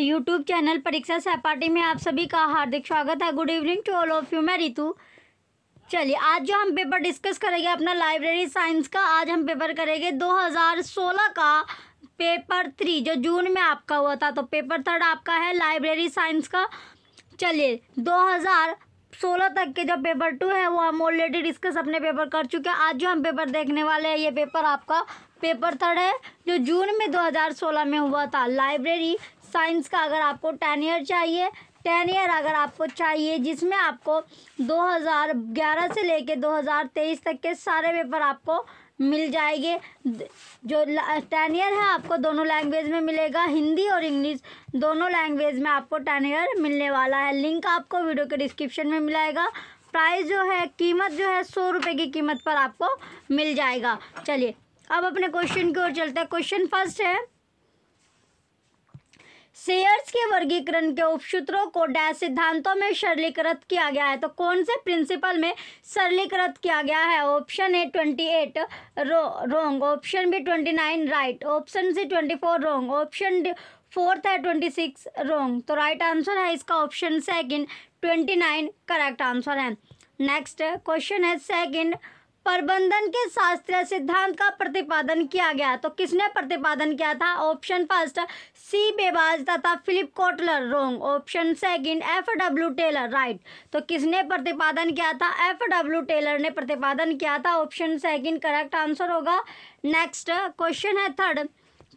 YouTube channel परीक्षा सहपाठी में आप सभी का हार्दिक स्वागत है। Good evening to all of you. मैं रितु। चलिए, आज जो हम पेपर डिस्कस करेंगे अपना लाइब्रेरी साइंस का, आज हम पेपर करेंगे 2016 का पेपर 3 जो जून में आपका हुआ था। तो पेपर 3 आपका है लाइब्रेरी साइंस का। चलिए, 2016 तक के जो पेपर 2 है वो हम ऑलरेडी डिस्कस अपने पेपर कर चुके हैं। आज जो हम पेपर देखने वाले हैं ये पेपर आपका पेपर 3 है जो जून में 2016 में हुआ था लाइब्रेरी साइंस का। अगर आपको 10 ईयर चाहिए, 10 ईयर अगर आपको चाहिए जिसमें आपको 2011 से लेकर 2023 तक के सारे पेपर आपको मिल जाएंगे। जो 10 ईयर है आपको दोनों लैंग्वेज में मिलेगा, हिंदी और इंग्लिश दोनों लैंग्वेज में आपको 10 ईयर मिलने वाला है। लिंक आपको वीडियो के डिस्क्रिप्शन में मिलेगा। प्राइस जो है, कीमत जो है 100 रुपये की कीमत पर आपको मिल जाएगा। चलिए, अब अपने क्वेश्चन की ओर चलते हैं। क्वेश्चन फर्स्ट है, शेयर्स के वर्गीकरण के उपसूत्रों को डैश सिद्धांतों में सरलीकृत किया गया है। तो कौन से प्रिंसिपल में सरलीकृत किया गया है? Option A 28 wrong, option B 29 right, option C 24 wrong, option 4th है 26 रोंग। तो राइट आंसर है इसका ऑप्शन सेकंड 29 करेक्ट आंसर है। नेक्स्ट क्वेश्चन है सेकंड, प्रबंधन के शास्त्रीय सिद्धांत का प्रतिपादन किया गया। तो किसने प्रतिपादन किया था? ऑप्शन फर्स्ट सी बेबाज तथा Philip Kotler wrong, option second F W Taylor right. तो किसने प्रतिपादन किया था? F W Taylor ने प्रतिपादन किया था, ऑप्शन सेकंड करेक्ट आंसर होगा। नेक्स्ट क्वेश्चन है थर्ड,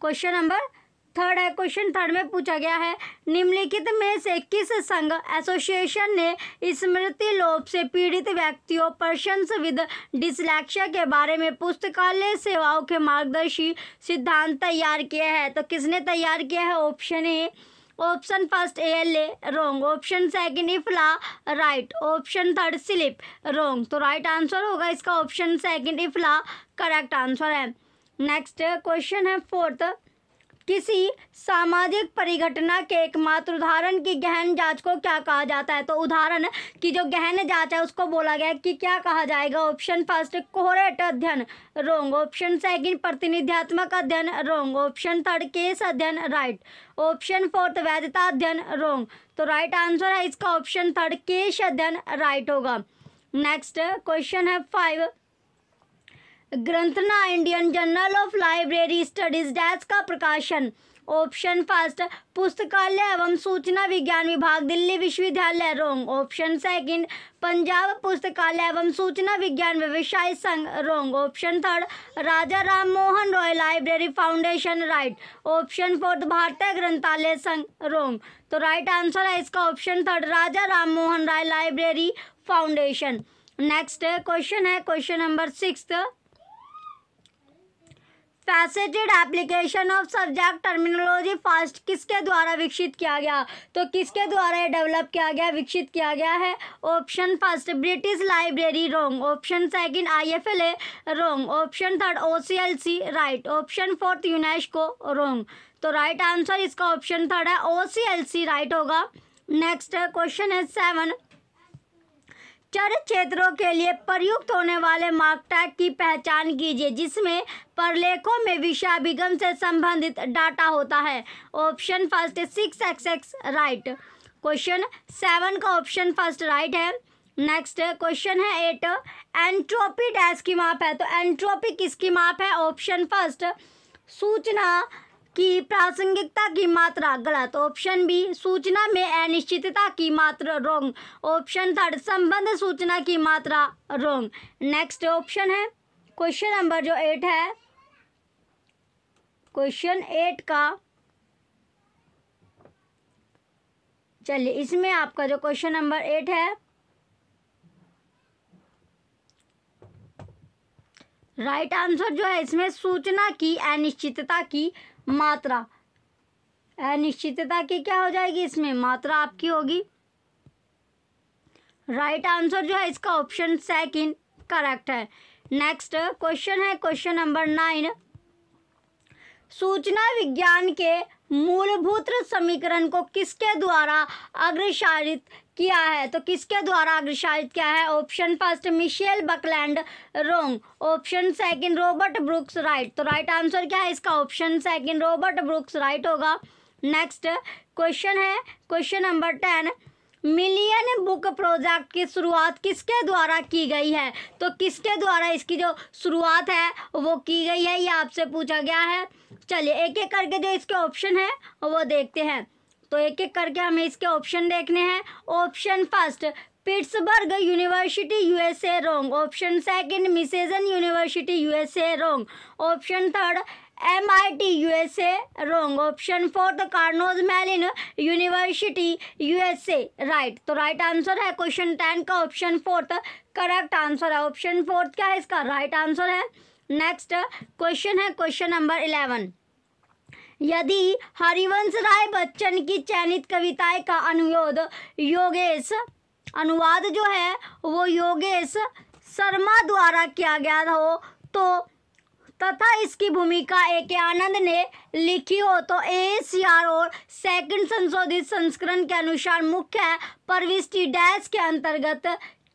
क्वेश्चन नंबर थर्ड है। क्वेश्चन थर्ड में पूछा गया है, निम्नलिखित में से किस संघ एसोसिएशन ने स्मृति लोप से पीड़ित व्यक्तियों, पर्सन्स विद डिसलेक्सिया के बारे में पुस्तकालय सेवाओं के मार्गदर्शी सिद्धांत तैयार किए हैं? तो किसने तैयार किया है? Option A, option first ALA wrong, option second IFLA right, option third slip wrong. तो राइट आंसर होगा इसका option second IFLA correct answer है। नेक्स्ट क्वेश्चन है फोर्थ, किसी सामाजिक परिघटना के एकमात्र उदाहरण की गहन जांच को क्या कहा जाता है? तो उदाहरण की जो गहन जांच है उसको बोला गया कि क्या कहा जाएगा? ऑप्शन फर्स्ट कोहरेट अध्ययन रोंग, ऑप्शन सेकंड प्रतिनिध्यात्मक अध्ययन रोंग, ऑप्शन थर्ड केस अध्ययन राइट, ऑप्शन फोर्थ वैधता अध्ययन रोंग। तो राइट आंसर है इसका ऑप्शन थर्ड केस अध्ययन राइट होगा। नेक्स्ट क्वेश्चन है five, ग्रंथना Indian journal of library studies dash का प्रकाशन। ऑप्शन फर्स्ट पुस्तकालय एवं सूचना विज्ञान विभाग दिल्ली विश्वविद्यालय रोंग, ऑप्शन सेकंड पंजाब पुस्तकालय एवं सूचना विज्ञान व्यवसाय संघ wrong, option third Raja Ram Mohan Roy library foundation right, option fourth भारतीय ग्रंथालय संघ रोंग। तो राइट आंसर है इसका option third Raja Ram Mohan Roy library foundation. Next question है question number six, faceted application of subject terminology FAST किसके द्वारा विकसित किया गया? तो किसके द्वारा ये डेवलप किया गया, विकसित किया गया है? Option first British library wrong, option second IFLA wrong, option third OCLC right, option fourth UNESCO wrong. तो राइट आंसर इसका ऑप्शन थर्ड है OCLC राइट होगा। नेक्स्ट क्वेश्चन है सेवन, चर क्षेत्रों के लिए प्रयुक्त होने वाले मार्क टैग की पहचान कीजिए जिसमें प्रलेखों में विषयाभिगम से संबंधित डाटा होता है। Option first 6XX right, question seven का ऑप्शन फर्स्ट राइट है। नेक्स्ट क्वेश्चन है एट, एंट्रोपी डैश की माप है। तो एंट्रोपी किसकी माप है? ऑप्शन फर्स्ट सूचना की प्रासंगिकता की मात्रा गलत, ऑप्शन बी सूचना में अनिश्चितता की मात्रा रोंग, ऑप्शन थर्ड संबंध सूचना की मात्रा रोंग। नेक्स्ट ऑप्शन है क्वेश्चन नंबर जो एट है, क्वेश्चन एट का, चलिए इसमें आपका जो क्वेश्चन नंबर एट है राइट आंसर जो है इसमें सूचना की अनिश्चितता की मात्रा, अनिश्चितता की क्या हो जाएगी इसमें? मात्रा आपकी होगी। राइट आंसर जो है इसका ऑप्शन सेकंड करेक्ट है। नेक्स्ट क्वेश्चन है क्वेश्चन नंबर नाइन, सूचना विज्ञान के मूलभूत समीकरण को किसके द्वारा अग्रसारित किया है? तो किसके द्वारा अग्रसारित किया है? Option first Michel Buckland wrong, option second Robert Brooks right. तो राइट आंसर क्या है इसका? Option second Robert Brooks right होगा। नेक्स्ट क्वेश्चन है question number 10, million book project की शुरुआत किसके द्वारा की गई है? तो किसके द्वारा इसकी जो शुरुआत है वो की गई है ये आपसे पूछा गया है। चलिए एक एक करके जो इसके ऑप्शन है वो देखते हैं। तो एक एक करके हमें इसके ऑप्शन देखने हैं। Option first Pittsburgh university USA wrong. Option second Michigan university USA wrong. Option third MIT USA wrong. Option fourth Carnegie Mellon university USA right. तो राइट आंसर है क्वेश्चन 10 का ऑप्शन फोर्थ करेक्ट आंसर है। Option fourth क्या है इसका right answer है। Next question है question number 11, यदि हरिवंश राय बच्चन की चयनित कविताएं का अनुवाद जो है वो योगेश शर्मा द्वारा किया गया हो तो तथा इसकी भूमिका ए के आनंद ने लिखी हो तो ACR और सेकंड संशोधित संस्करण के अनुसार मुख्य प्रविष्टि डैश के अंतर्गत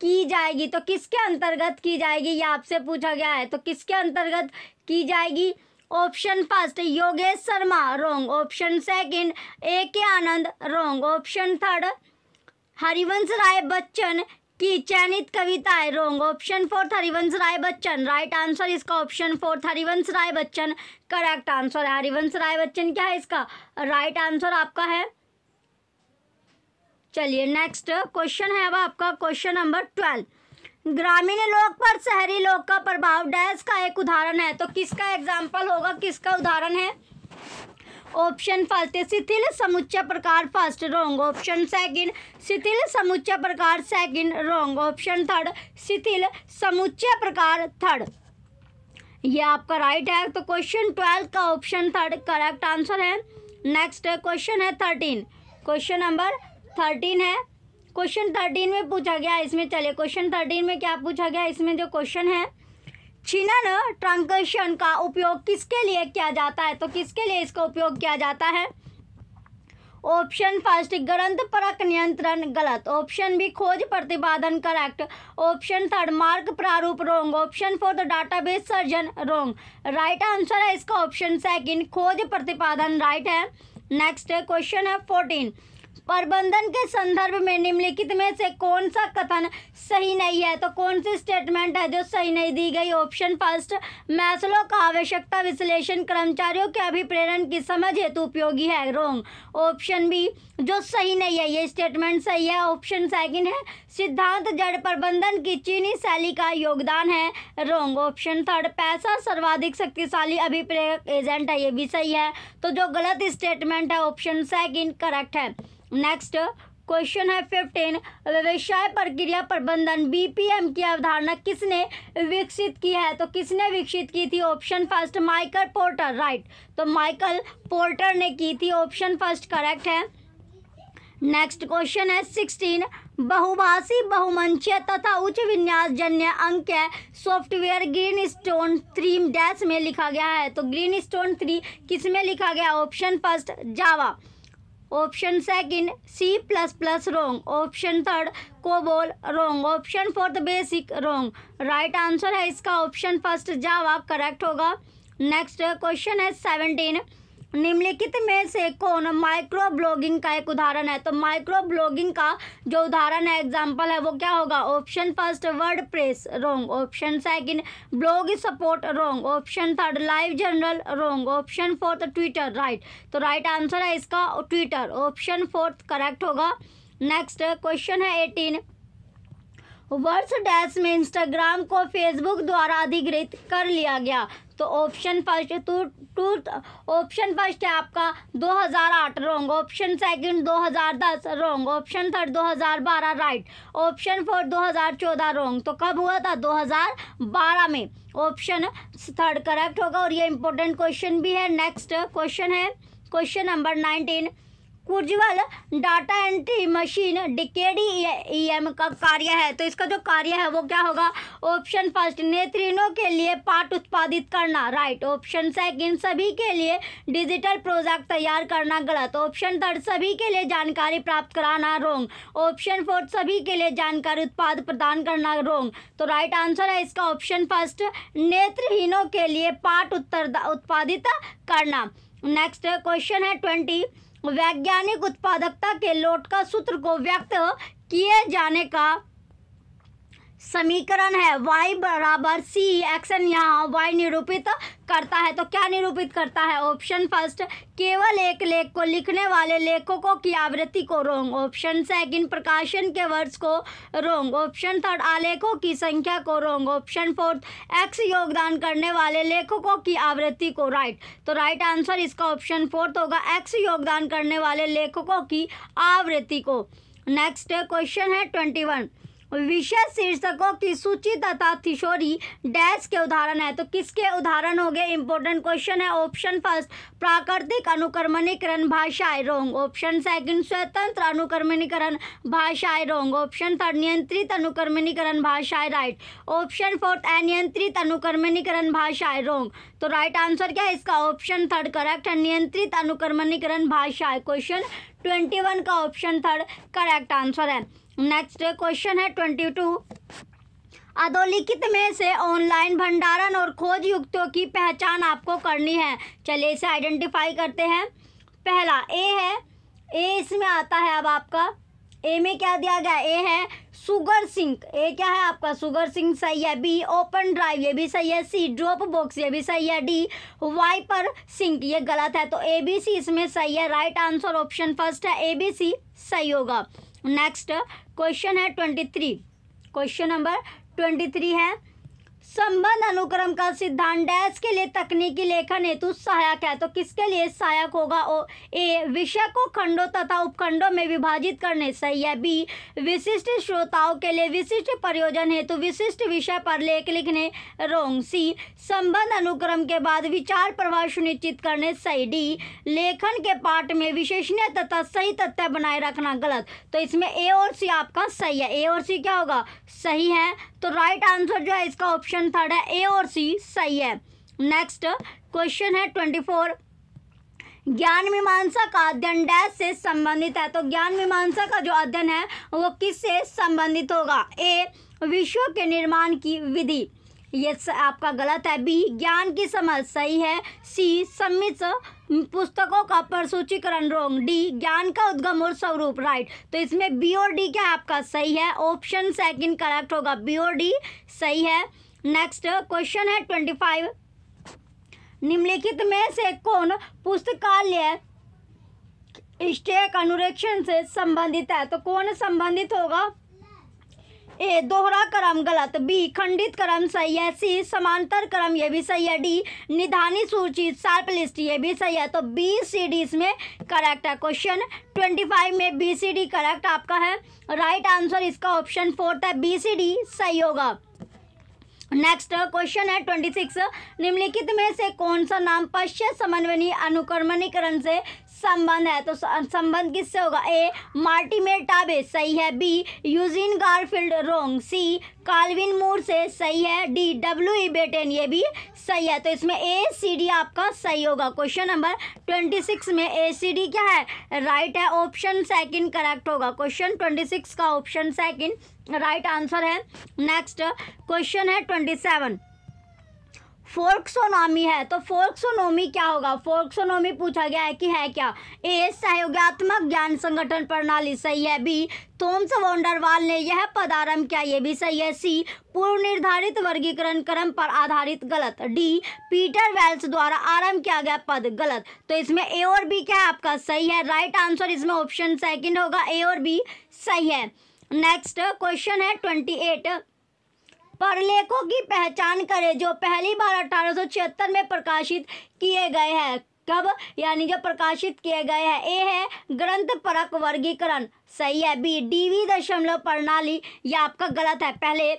की जाएगी। तो किसके अंतर्गत की जाएगी ये आपसे पूछा गया है। तो किसके अंतर्गत की जाएगी? Option first Yogesh Sharma wrong. Option second A K Anand wrong. Option third Harivansh Rai Bachchan की चयनित कविताएं wrong. Option fourth Harivansh Rai Bachchan right answer इसका option fourth Harivansh Rai Bachchan correct answer है। हरिवंश राय बच्चन क्या है इसका राइट आंसर आपका है। चलिए नेक्स्ट क्वेश्चन है अब आपका क्वेश्चन नंबर 12, ग्रामीण लोक पर शहरी लोक का प्रभाव डैश का एक उदाहरण है। तो किसका एग्जाम्पल होगा किसका उदाहरण है? ऑप्शन फर्स्ट शिथिल समुच्चय प्रकार फर्स्ट रोंग। ऑप्शन सेकंड शिथिल समुच्चय प्रकार सेकंड रोंग। ऑप्शन थर्ड शिथिल समुच्चय प्रकार थर्ड ये आपका राइट है। तो क्वेश्चन 12 का ऑप्शन थर्ड करेक्ट आंसर है। नेक्स्ट क्वेश्चन है 13, क्वेश्चन नंबर 13 है। क्वेश्चन 13 में पूछा गया इसमें चलिए क्वेश्चन 13 में क्या पूछा गया इसमें जो क्वेश्चन है छिनन ट्रांकेशन का उपयोग किसके लिए किया जाता है? तो किसके लिए इसका उपयोग किया जाता है? ऑप्शन फर्स्ट ग्रंथपरक नियंत्रण गलत। ऑप्शन बी खोज प्रतिपादन करेक्ट। ऑप्शन थर्ड मार्ग प्रारूप रोंग। ऑप्शन फोर्थ डाटाबेस सर्जन रोंग राइट आंसर है इसका ऑप्शन सेकंड खोज प्रतिपादन राइट है। नेक्स्ट क्वेश्चन है 14, प्रबंधन के संदर्भ में निम्नलिखित में से कौन सा कथन सही नहीं है? तो कौन सी स्टेटमेंट है जो सही नहीं दी गई? ऑप्शन फर्स्ट मैस्लो का आवश्यकता विश्लेषण कर्मचारियों के अभिप्रेरण की समझ हेतु उपयोगी है रोंग। ऑप्शन बी जो सही नहीं है ये स्टेटमेंट सही है। ऑप्शन सेकंड है सिद्धांत जड़ प्रबंधन की चीनी शैली का योगदान है रोंग। ऑप्शन थर्ड पैसा सर्वाधिक शक्तिशाली अभिप्रेरक एजेंट है ये भी सही है। तो जो गलत स्टेटमेंट है ऑप्शन सेकंड करेक्ट है। नेक्स्ट क्वेश्चन है 15, व्यवसाय प्रक्रिया प्रबंधन BPM की अवधारणा किसने विकसित की है? तो किसने विकसित की थी? Option first Michael Porter right. तो माइकल पोर्टल ने की थी ऑप्शन फर्स्ट करेक्ट है। नेक्स्ट क्वेश्चन है 16, बहुभाषी बहुमंचीय तथा उच्च विन्यास जन्य अंक सॉफ्टवेयर ग्रीन स्टोन 3 डैश में लिखा गया है। तो ग्रीन स्टोन 3 किस में लिखा गया? Option first Java. Option second C++ wrong. Option third COBOL wrong. Option fourth BASIC wrong right answer है इसका ऑप्शन फर्स्ट जावा करेक्ट होगा। नेक्स्ट क्वेश्चन है 17, निम्नलिखित में से कौन माइक्रो ब्लॉगिंग का एक उदाहरण है? तो माइक्रो ब्लॉगिंग का जो उदाहरण है एग्जाम्पल है वो क्या होगा? Option first WordPress wrong. Option second blog support wrong. Option third LiveJournal wrong. Option fourth Twitter right. तो राइट आंसर है इसका ट्विटर ऑप्शन फोर्थ करेक्ट होगा। नेक्स्ट क्वेश्चन है 18, वर्ष डैश में इंस्टाग्राम को फेसबुक द्वारा अधिग्रहित कर लिया गया। तो ऑप्शन फर्स्ट ऑप्शन फर्स्ट है आपका 2008 wrong. Option second 2010 wrong. Option third 2012 right. Option fourth 2014 wrong. तो कब हुआ था? 2012 में ऑप्शन थर्ड करेक्ट होगा और ये इंपॉर्टेंट क्वेश्चन भी है। नेक्स्ट क्वेश्चन है question number 19, Kurzweil data entry machine DKDEM का कार्य है। तो इसका जो कार्य है वो क्या होगा? ऑप्शन फर्स्ट नेत्रीनों के लिए पाठ उत्पादित करना राइट। ऑप्शन सेकंड सभी के लिए डिजिटल प्रोजेक्ट तैयार करना गलत। ऑप्शन थर्ड सभी के लिए जानकारी प्राप्त कराना रोंग। ऑप्शन फोर्थ सभी के लिए जानकारी उत्पाद प्रदान करना रोंग। तो राइट आंसर है इसका ऑप्शन फर्स्ट नेत्रहीनों के लिए पाठ उत्पादित करना। नेक्स्ट क्वेश्चन है 20, वैज्ञानिक उत्पादकता के लोटका सूत्र को व्यक्त किए जाने का समीकरण है। y बराबर सी एक्शन यहाँ y निरूपित करता है। तो क्या निरूपित करता है? ऑप्शन फर्स्ट, केवल एक लेख को लिखने वाले लेखकों की आवृत्ति को। रोंग। ऑप्शन सेकंड, प्रकाशन के वर्ष को। रोंग। ऑप्शन थर्ड, आलेखों की संख्या को। रोंग। ऑप्शन फोर्थ, एक्स योगदान करने वाले लेखकों की आवृत्ति को। राइट। तो राइट आंसर इसका ऑप्शन फोर्थ होगा, एक्स योगदान करने वाले लेखकों की आवृत्ति को। नेक्स्ट क्वेश्चन है 21, विषय शीर्षकों की सूची तथा थिशोरी डैश के उदाहरण है। तो किसके उदाहरण हो गए? इंपॉर्टेंट क्वेश्चन है। ऑप्शन फर्स्ट, प्राकृतिक अनुकर्मणीकरण भाषाएं। रोंग। ऑप्शन सेकंड, स्वतंत्र अनुकर्मणीकरण भाषाएं। रोंग। ऑप्शन थर्ड, नियंत्रित अनुकर्मणीकरण भाषाएं। राइट। ऑप्शन फोर्थ, अनियंत्रित अनुकर्मणीकरण भाषाएं। रोंग। तो राइट आंसर क्या है इसका? ऑप्शन थर्ड करेक्ट है, नियंत्रित अनुकर्मणीकरण भाषाएं। क्वेश्चन 21 का ऑप्शन थर्ड करेक्ट आंसर है। नेक्स्ट क्वेश्चन है 22, अधोलिखित में से ऑनलाइन भंडारण और खोज युक्तियों की पहचान आपको करनी है। चलिए इसे आइडेंटिफाई करते हैं। पहला ए है, ए इसमें आता है। अब आपका ए में क्या दिया गया? ए है सुगर सिंक। ए क्या है आपका? सुगर सिंक सही है। बी ओपन ड्राइव, ये भी सही है। सी ड्रॉप बॉक्स, ये भी सही है। डी वाइपर सिंक, ये गलत है। तो ए बी सी इसमें सही है। राइट आंसर ऑप्शन फर्स्ट है, ए बी सी सही होगा। नेक्स्ट क्वेश्चन है 23, क्वेश्चन नंबर 23 है, संबंध अनुक्रम का सिद्धांत डैश के लिए तकनीकी लेखन हेतु सहायक है। तो किसके लिए सहायक होगा? ए विषय को खंडों तथा उपखंडों में विभाजित करने, सही है। बी विशिष्ट श्रोताओं के लिए विशिष्ट प्रयोजन हेतु विशिष्ट विषय पर लेख लिखने, रोंग। सी संबंध अनुक्रम के बाद विचार प्रवाह सुनिश्चित करने, सही। डी लेखन के पाठ में विशेषणीय तथा सही तथ्य बनाए रखना, गलत। तो इसमें ए और सी आपका सही है। ए और सी क्या होगा? सही है। तो राइट आंसर जो है इसका ऑप्शन थर्ड है, ए और सी सही है। नेक्स्ट क्वेश्चन है 24, ज्ञान मीमांसा का अध्ययन डैश से संबंधित है। तो ज्ञान मीमांसा का जो अध्ययन है वो किससे संबंधित होगा? ए विषयों के निर्माण की विधि, ये आपका गलत है। बी ज्ञान की समझ, सही है। सी सम्मिश्र पुस्तकों का प्रसूचीकरण, रोंग। डी ज्ञान का उद्गम और स्वरूप, राइट। तो इसमें बी और डी क्या आपका सही है? ऑप्शन सेकंड करेक्ट होगा, बी और डी सही है। नेक्स्ट क्वेश्चन है 25, निम्नलिखित में से कौन पुस्तकालय स्टैक अनुरक्षण से संबंधित है? तो कौन संबंधित होगा? ए दोहरा क्रम, गलत। बी खंडित क्रम, सही है। सी समांतर क्रम, ये भी सही है। डी निधानी सूची शार्प लिस्ट, ये भी सही है। तो बी सी डी इसमें करेक्ट है। क्वेश्चन 25 में बी सी डी करेक्ट आपका है। राइट आंसर इसका ऑप्शन फोर्थ है, बी सी डी सही होगा। नेक्स्ट क्वेश्चन है 26, निम्नलिखित में से कौन सा नाम पश्चात समन्वयी अनुक्रमणीकरण से संबंध है? तो संबंध किससे होगा? ए मार्टिमेर टाबे, सही है। B Eugene Garfield, wrong. C Calvin मूर से, सही है। डी डब्ल्यू ई बेटेन, ये भी सही है। तो इसमें ए सी डी आपका सही होगा। क्वेश्चन नंबर 26 में ए सी डी क्या है? राइट है, ऑप्शन सेकंड करेक्ट होगा। क्वेश्चन 26 का ऑप्शन सेकंड राइट आंसर है। नेक्स्ट क्वेश्चन है 27, फोर्क्सोनॉमी है। तो फोर्क्सोनॉमी क्या होगा? फोर्क्सोनॉमी पूछा गया है कि है क्या? ए सहयोगात्मक ज्ञान संगठन प्रणाली, सही है। बी थॉमस वोंडरवाल ने यह पदारंभ किया, ये भी सही है। सी पूर्व निर्धारित वर्गीकरण क्रम पर आधारित, गलत। डी पीटर वेल्स द्वारा आरंभ किया गया पद, गलत। तो इसमें ए और बी क्या है आपका? सही है। राइट आंसर इसमें ऑप्शन सेकेंड होगा, ए और बी सही है। नेक्स्ट क्वेश्चन है 28, परलेखों की पहचान करें जो पहली बार 1876 में प्रकाशित किए गए हैं। कब? यानी जब प्रकाशित किए गए हैं। ए है ग्रंथपरक वर्गीकरण, सही है। बी डीवी दशमलव प्रणाली, यह आपका गलत है, पहले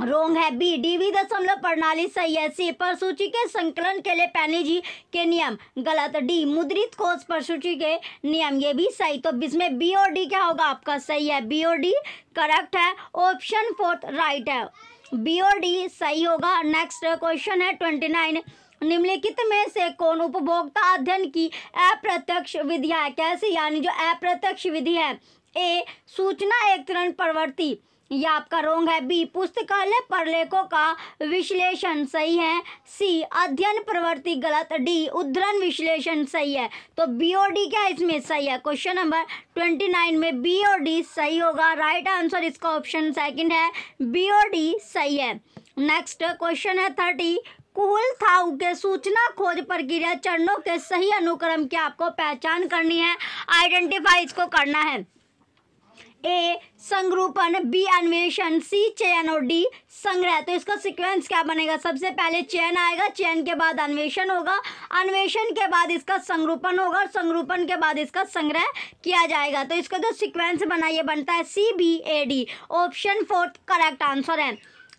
रोंग है। बी डीवी दशमलव प्रणाली, सही है। सी परसूची के संकलन के लिए पेनिजी के नियम, गलत। डी मुद्रित कोष परसूची के नियम, ये भी सही। तो इसमें बी और डी क्या होगा आपका? सही है, बी और डी करेक्ट है। ऑप्शन फोर्थ राइट है, बी और डी सही होगा। नेक्स्ट क्वेश्चन है 29, निम्नलिखित में से कौन उपभोक्ता अध्ययन की अप्रत्यक्ष विधि है? कैसी? यानी जो अप्रत्यक्ष विधि है। ए सूचना एक प्रवृत्ति, यह आपका रोंग है। बी, पुस्तकालय प्रलेखों का विश्लेषण सही है। सी, अध्ययन प्रवृत्ति गलत। डी, उद्धरण विश्लेषण सही है। तो बी और डी क्या इसमें सही है? क्वेश्चन नंबर 29 में बी और डी सही होगा। राइट आंसर इसका ऑप्शन सेकंड है, बी और डी सही है। नेक्स्ट क्वेश्चन है 30, कुहुल थाउ के सूचना खोज प्रक्रिया चरणों के सही अनुक्रम की आपको पहचान करनी है, आइडेंटिफाई इसको करना है। ए संग्रूपण, बी अन्वेषण, सी चयन और डी संग्रह। तो इसका सीक्वेंस क्या बनेगा? सबसे पहले चयन आएगा, चयन के बाद अन्वेषण होगा, अन्वेषण के बाद इसका संग्रूपण होगा और संग्रूपण के बाद इसका संग्रह किया जाएगा। तो इसका जो सीक्वेंस बना ये बनता है C B A D, option 4 correct answer है।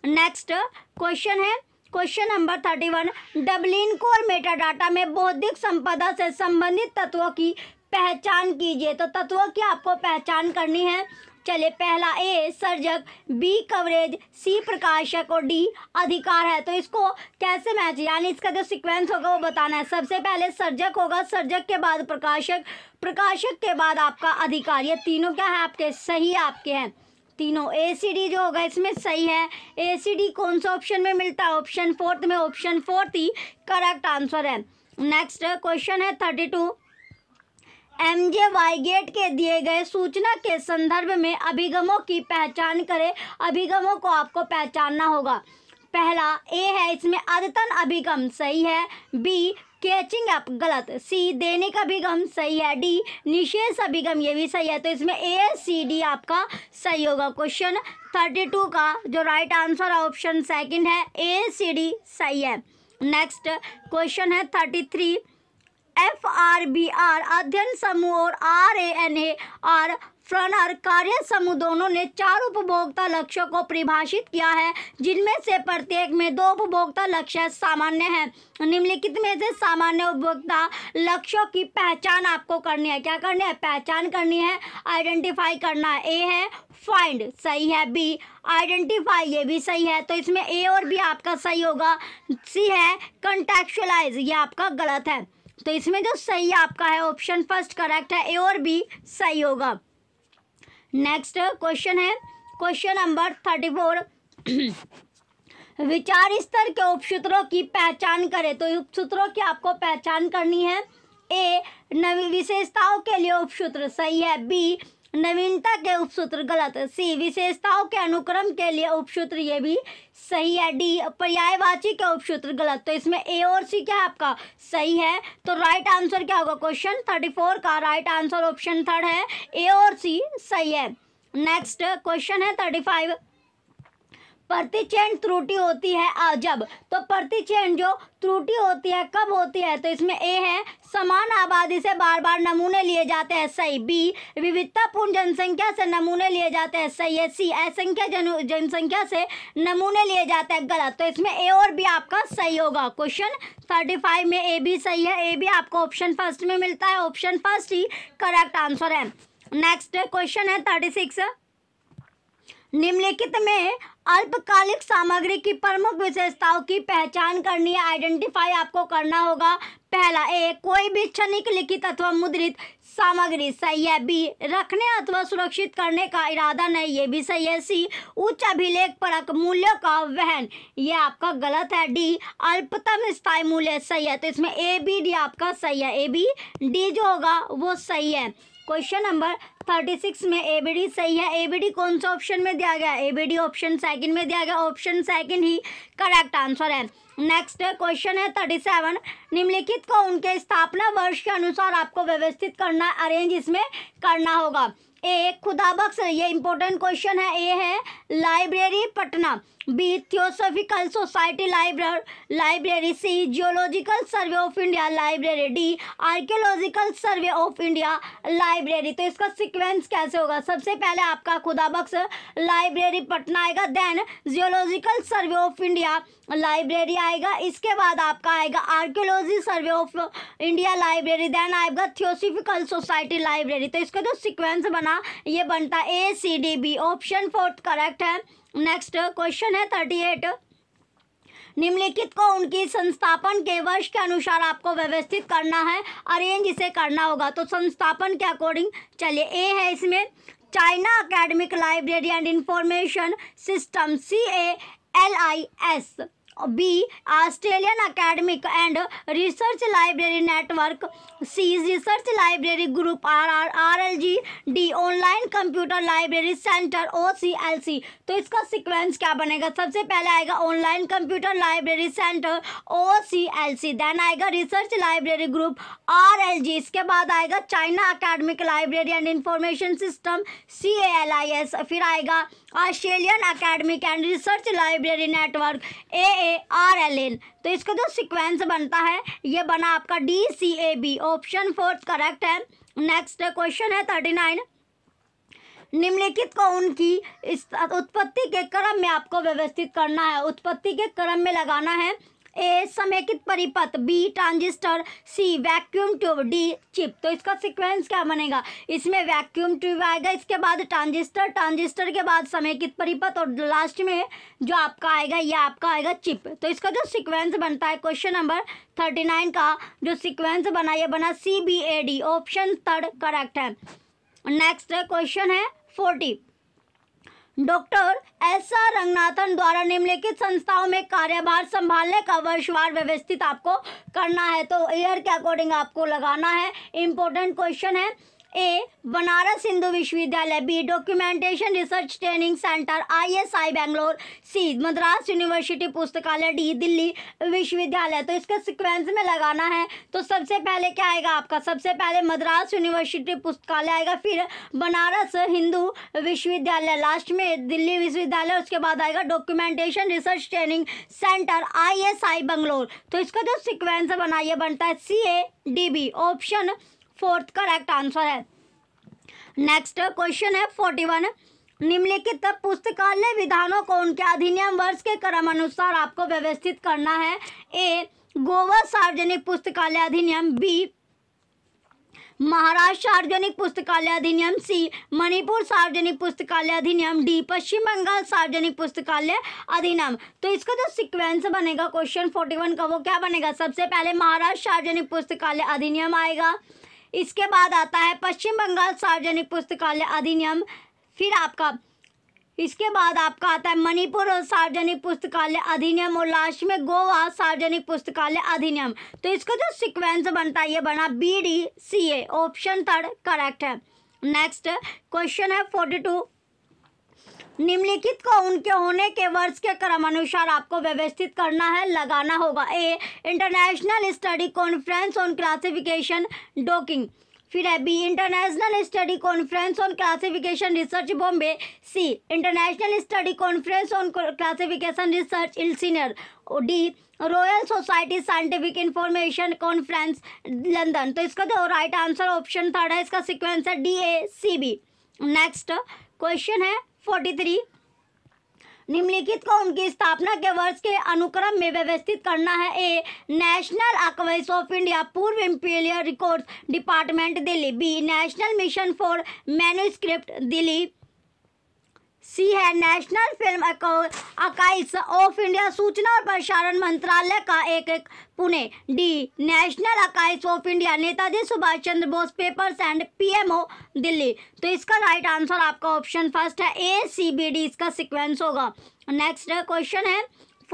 नेक्स्ट क्वेश्चन है question number 31, Dublin core metadata में बौद्धिक संपदा से संबंधित तत्वों की पहचान कीजिए। तो तत्वों की आपको पहचान करनी है। चले, पहला ए सर्जक, बी कवरेज, सी प्रकाशक और डी अधिकार है। तो इसको कैसे मैच, यानी इसका जो सीक्वेंस होगा वो बताना है। सबसे पहले सर्जक होगा, सर्जक के बाद प्रकाशक, प्रकाशक के बाद आपका अधिकार। ये तीनों क्या है आपके? सही आपके हैं तीनों। ए सी डी जो होगा इसमें सही है। ए सी डी कौन सा ऑप्शन में मिलता है? ऑप्शन 4 में, ऑप्शन 4 ही करेक्ट आंसर है। नेक्स्ट क्वेश्चन है 32, एम जे वाईगेट के दिए गए सूचना के संदर्भ में अभिगमों की पहचान करें। अभिगमों को आपको पहचानना होगा। पहला ए है, इसमें अद्यतन अभिगम सही है। बी कैचिंग अप गलत। सी दैनिक अभिगम सही है। डी निशेष अभिगम, ये भी सही है। तो इसमें ए सी डी आपका सही होगा। क्वेश्चन 32 का जो राइट आंसर है ऑप्शन सेकंड है, ए सी डी सही है। नेक्स्ट क्वेश्चन है 33, एफ आर बी आर अध्ययन समूह और R A N A R FRANAR कार्य समूह दोनों ने 4 उपभोक्ता लक्ष्यों को परिभाषित किया है, जिनमें से प्रत्येक में 2 उपभोक्ता लक्ष्य सामान्य हैं। निम्नलिखित में से सामान्य उपभोक्ता लक्ष्यों की पहचान आपको करनी है। क्या करनी है? पहचान करनी है, आइडेंटिफाई करना है। ए है फाइंड सही है। बी आइडेंटिफाई, ये भी सही है। तो इसमें ए और बी आपका सही होगा। सी है कंटेक्चुअलाइज, ये आपका गलत है। तो इसमें जो सही आपका है ऑप्शन 1 करेक्ट है, ए और बी सही होगा। नेक्स्ट क्वेश्चन है क्वेश्चन नंबर 34, विचार स्तर के उपसूत्रों की पहचान करें। तो उपसूत्रों की आपको पहचान करनी है। ए नवी विशेषताओं के लिए उपसूत्र सही है। बी नवीनता के उपसूत्र गलत। सी विशेषताओं के अनुक्रम के लिए उपसूत्र, ये भी सही है। डी पर्यायवाची के उपसूत्र गलत। तो इसमें ए और सी क्या आपका सही है। तो राइट आंसर क्या होगा? क्वेश्चन 34 का राइट आंसर ऑप्शन 3 है, ए और सी सही है। नेक्स्ट क्वेश्चन है 35, प्रतिचयन त्रुटि होती है जब। तो प्रतिचयन जो त्रुटि होती है कब होती है? तो इसमें ए है समान आबादी से बार बार नमूने लिए जाते हैं सही। बी विविधतापूर्ण जनसंख्या से नमूने लिए जाते हैं सही है। सी असंख्य जनसंख्या से नमूने लिए जाते हैं गलत। तो इसमें ए और बी आपका सही होगा। क्वेश्चन 35 में ए भी सही है। ए भी आपको ऑप्शन 1 में मिलता है, ऑप्शन 1 ही करेक्ट आंसर है। नेक्स्ट क्वेश्चन है 36, निम्नलिखित में अल्पकालिक सामग्री की प्रमुख विशेषताओं की पहचान करनी है, आइडेंटिफाई आपको करना होगा। पहला ए कोई भी क्षणिक लिखित अथवा मुद्रित सामग्री सही है। बी रखने अथवा सुरक्षित करने का इरादा नहीं, ये भी सही है। सी उच्च अभिलेख परक मूल्यों का वहन, ये आपका गलत है। डी अल्पतम स्थायी मूल्य सही है। तो इसमें ए बी डी आपका सही है। ए बी डी जो होगा वो सही है। क्वेश्चन नंबर 36 में ए बी डी सही है। ए बी डी कौन सा ऑप्शन में दिया गया? ए बी डी ऑप्शन 2 में दिया गया, ऑप्शन 2 ही करेक्ट आंसर है। नेक्स्ट क्वेश्चन है 37, निम्नलिखित को उनके स्थापना वर्ष के अनुसार आपको व्यवस्थित करना, अरेंज इसमें करना होगा। ए खुदाबख्श, ये इंपॉर्टेंट क्वेश्चन है। ए है library Patna, B theosophical society library, C geological survey of India library, D archaeological survey of India library. तो इसका सीक्वेंस कैसे होगा? सबसे पहले आपका खुदाबख्श लाइब्रेरी पटना आएगा, then geological survey of India library आएगा, इसके बाद आपका आएगा archaeology survey of India library, then आएगा थियोसॉफिकल सोसाइटी लाइब्रेरी। तो इसका जो सीक्वेंस बना ये बनता A C D B, option 4 correct है। नेक्स्ट क्वेश्चन है 38, निम्नलिखित को उनकी संस्थापन के वर्ष के अनुसार आपको व्यवस्थित करना है, अरेंज इसे करना होगा। तो संस्थापन के अकॉर्डिंग चलिए ए है, इसमें China academic library and information system CALIS, B Australian academic and research library network, C research library group, RLGD online computer library center OCLC। तो इसका सीक्वेंस क्या बनेगा? सबसे पहले आएगा online computer library center OCLC, then आएगा research library group RLG, इसके बाद आएगा China academic library and information system CALIS, फिर आएगा Australian academic and research library network AARLN। तो इसका जो सीक्वेंस बनता है ये बना आपका DCAB, ऑप्शन 4 करेक्ट है। नेक्स्ट क्वेश्चन है 39, निम्नलिखित को उनकी उत्पत्ति के क्रम में आपको व्यवस्थित करना है, उत्पत्ति के क्रम में लगाना है। A समेकित परिपथ, B transistor, C vacuum tube, D chip. तो इसका सीक्वेंस क्या बनेगा? इसमें वैक्यूम ट्यूब आएगा, इसके बाद ट्रांजिस्टर, ट्रांजिस्टर के बाद समेकित परिपथ और लास्ट में जो आपका आएगा ये आपका आएगा चिप। तो इसका जो सीक्वेंस बनता है क्वेश्चन नंबर 39 का जो सीक्वेंस बना ये बना CBAD, ऑप्शन 3 करेक्ट है। नेक्स्ट क्वेश्चन है 40, डॉक्टर एस आर रंगनाथन द्वारा निम्नलिखित संस्थाओं में कार्यभार संभालने का वर्षवार व्यवस्थित आपको करना है। तो ईयर के अकॉर्डिंग आपको लगाना है, इम्पोर्टेंट क्वेश्चन है। A बनारस हिंदू विश्वविद्यालय, B documentation research training center ISI Bangalore, C Madras university पुस्तकालय, D दिल्ली विश्वविद्यालय। तो इसके सीक्वेंस में लगाना है। तो सबसे पहले क्या आएगा आपका? सबसे पहले मद्रास यूनिवर्सिटी पुस्तकालय आएगा, फिर बनारस हिंदू विश्वविद्यालय, लास्ट में दिल्ली विश्वविद्यालय, उसके बाद आएगा documentation research training center ISI Bangalore. तो इसका जो सीक्वेंस बना ये बनता है CADB, ऑप्शन 4 करेक्ट आंसर है। नेक्स्ट क्वेश्चन है 41, निम्नलिखित पुस्तकालय विधानों को उनके अधिनियम वर्ष के क्रम अनुसार आपको व्यवस्थित करना है। A गोवा सार्वजनिक पुस्तकालय अधिनियम, B महाराष्ट्र सार्वजनिक पुस्तकालय अधिनियम, C मणिपुर सार्वजनिक पुस्तकालय अधिनियम, D पश्चिम बंगाल सार्वजनिक पुस्तकालय अधिनियम। तो इसका जो सीक्वेंस बनेगा क्वेश्चन 41 का वो क्या बनेगा? सबसे पहले महाराष्ट्र सार्वजनिक पुस्तकालय अधिनियम आएगा, इसके बाद आता है पश्चिम बंगाल सार्वजनिक पुस्तकालय अधिनियम, फिर आपका इसके बाद आपका आता है मणिपुर सार्वजनिक पुस्तकालय अधिनियम और लास्ट में गोवा सार्वजनिक पुस्तकालय अधिनियम। तो इसका जो सीक्वेंस बनता है ये बना BDCA, ऑप्शन 3 करेक्ट है। नेक्स्ट क्वेश्चन है 42, निम्नलिखित को उनके होने के वर्ष के क्रम अनुसार आपको व्यवस्थित करना है, लगाना होगा। A international study conference on classification Dorking, फिर है B international study conference on classification research Bombay, C international study conference on classification research Elsinore, D royal society scientific information conference London. तो इसका जो राइट आंसर ऑप्शन 3 है, इसका sequence है DACB। Next question है 43, निम्नलिखित को उनकी स्थापना के वर्ष के अनुक्रम में व्यवस्थित करना है। A national archives of India पूर्व imperial records department Delhi, B national mission for manuscript Delhi, C है national film archives of India सूचना और प्रसारण मंत्रालय का एक Pune, D national archives of India Netaji Subhash Chandra Bose papers and PMO Delhi. तो इसका राइट आंसर आपका ऑप्शन 1 है ACBD, इसका सीक्वेंस होगा। नेक्स्ट क्वेश्चन है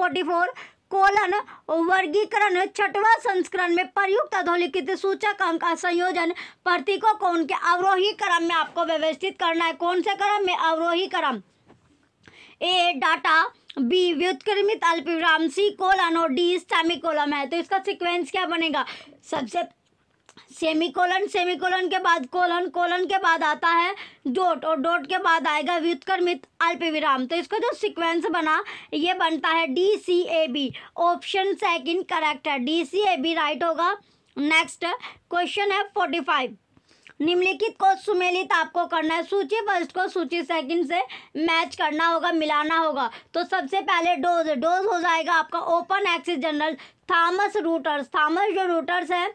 44, कोलन वर्गीकरण छठवां संस्करण में प्रयुक्त अधोलिखित सूचक अंक संयोजन प्रतीकों को उनके अवरोही क्रम में आपको व्यवस्थित करना है। कौन से क्रम में? अवरोही क्रम। A डाटा, B व्युत्क्रमित अल्पविराम, C कोलन और D सेमीकोलन है। तो इसका सीक्वेंस क्या बनेगा? सबसे सेमीकोलन, सेमीकोलन के बाद कोलन, कोलन के बाद आता है डॉट और डॉट के बाद आएगा व्युत्क्रमित अल्पविराम। तो इसका जो सीक्वेंस बना ये बनता है DCAB, ऑप्शन 2 करेक्ट है, DCAB राइट होगा। नेक्स्ट क्वेश्चन है 45, निम्नलिखित को सुमेलित आपको करना है, सूची 1 को सूची 2 से मैच करना होगा, मिलाना होगा। तो सबसे पहले डोज, डोज हो जाएगा आपका open access journal, Thomson Reuters, Thomson जो रूटर्स है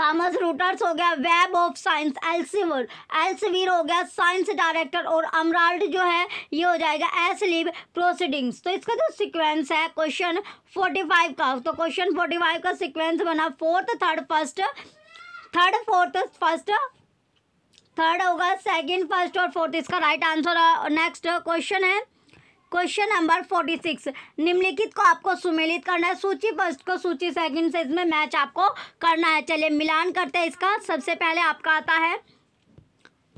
थॉमस रूटर्स हो गया, web of science Elsevier, Elsevier हो गया साइंस डायरेक्टर और अमराल्ड जो है ये हो जाएगा एसलिब प्रोसीडिंग्स। तो इसका जो सीक्वेंस है क्वेश्चन 45 का, तो क्वेश्चन 45 का सीक्वेंस बना 4th 3rd 1st, 3rd 4th 1st, third होगा सेकंड, फर्स्ट और फोर्थ इसका राइट आंसर। नेक्स्ट क्वेश्चन है क्वेश्चन नंबर 46। निम्नलिखित को आपको सुमेलित करना है, सूची फर्स्ट को सूची सेकंड से इसमें मैच आपको करना है। चलिए मिलान करते हैं इसका। सबसे पहले आपका आता है,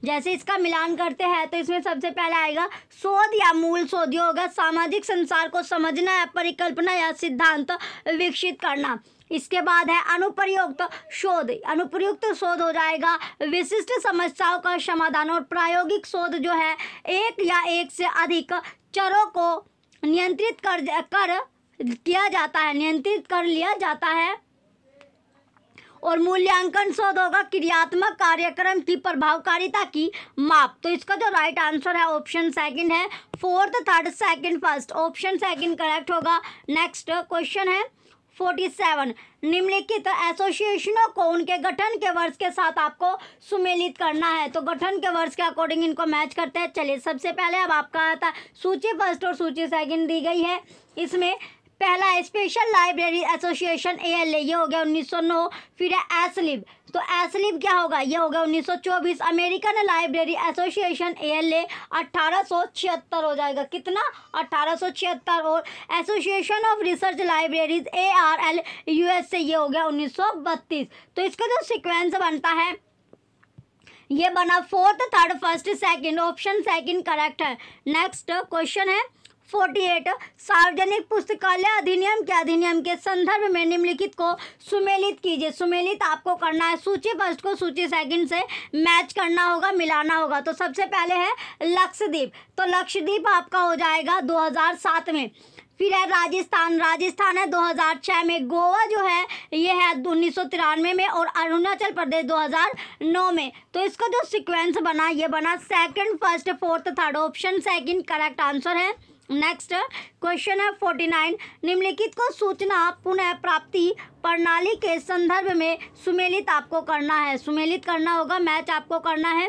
जैसे इसका मिलान करते हैं तो इसमें सबसे पहले आएगा शोध या मूल शोध होगा। सामाजिक संसार को समझना या परिकल्पना या सिद्धांत विकसित करना। इसके बाद है अनुप्रयुक्त शोध, अनुप्रयुक्त शोध हो जाएगा विशिष्ट समस्याओं का समाधान। और प्रायोगिक शोध जो है एक या एक से अधिक चरों को नियंत्रित कर लिया जाता है। और मूल्यांकन शोध होगा क्रियात्मक कार्यक्रम की प्रभावकारिता की माप। तो इसका जो राइट आंसर है ऑप्शन सेकंड है, fourth third second first, option second correct होगा। नेक्स्ट क्वेश्चन है 47। निम्नलिखित एसोसिएशनों को उनके गठन के वर्ष के साथ आपको सुमेलित करना है। तो गठन के वर्ष के अकॉर्डिंग इनको मैच करते हैं। चलिए सबसे पहले अब आपका आता है सूची फर्स्ट और सूची सेकंड दी गई है। इसमें पहला स्पेशल लाइब्रेरी एसोसिएशन ALA, ये हो गया 1909। फिर है एसलिब, तो एसलिब क्या होगा, ये हो गया 1924। अमेरिकन लाइब्रेरी एसोसिएशन ALA 1876 हो जाएगा, कितना 1876। और association of research libraries ARL USA, ये हो गया 1932। तो इसका जो सिक्वेंस बनता है ये बना fourth third first second, option second correct है। नेक्स्ट क्वेश्चन है 48। सार्वजनिक पुस्तकालय अधिनियम के संदर्भ में निम्नलिखित को सुमेलित कीजिए। सुमेलित आपको करना है, सूची फर्स्ट को सूची सेकंड से मैच करना होगा, मिलाना होगा। तो सबसे पहले है लक्षद्वीप, तो लक्षद्वीप आपका हो जाएगा 2007 में। फिर है राजस्थान, राजस्थान है 2006 में। गोवा जो है ये है 1993 में। और अरुणाचल प्रदेश 2009 में। तो इसका जो सिक्वेंस बना ये बना second first fourth third, option second correct answer है। नेक्स्ट क्वेश्चन है 49। निम्नलिखित को सूचना पुनः प्राप्ति प्रणाली के संदर्भ में सुमेलित आपको करना है, सुमेलित करना होगा, मैच आपको करना है।